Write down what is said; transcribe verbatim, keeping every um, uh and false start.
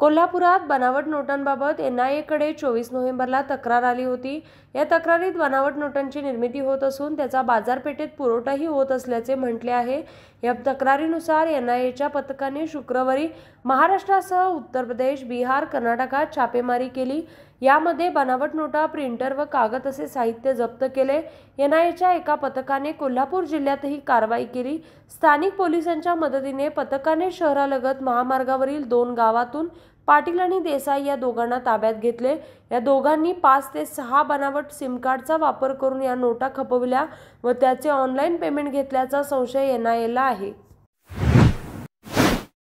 कोल्हापुरात बनावट नोटांबाबत N I ए कडे चोवीस नोव्हेंबरला तक्रार आली होती। या तक्रारीत बनावट नोटांची निर्मिती होत असून त्याचा बाजारपेठेत पुरवठाही होत असल्याचे म्हटले आहे। या तक्रारीनुसार एन आय ए च्या पथकाने शुक्रवारी महाराष्ट्रासह उत्तर प्रदेश, बिहार, कर्नाटकात छापेमारी केली। यामध्ये बनावट नोटा, प्रिंटर व कागद असे साहित्य जप्त केले। एन आय ए च्या एका पथकाने कोल्हापूर जिल्ह्यातही कारवाई केली। स्थानिक पोलिसांच्या मदतीने पथकाने शहरालगत महामार्गावरील दोन गावातून पाटील आणि देसाई या दोघांना ताब्यात घेतले। या दोघांनी पाच ते सहा बनावट सिम कार्डचा वापर करून या नोटा खपविल्या व त्याचे ऑनलाईन पेमेंट घेतल्याचा संशय एन आय ए ला आहे।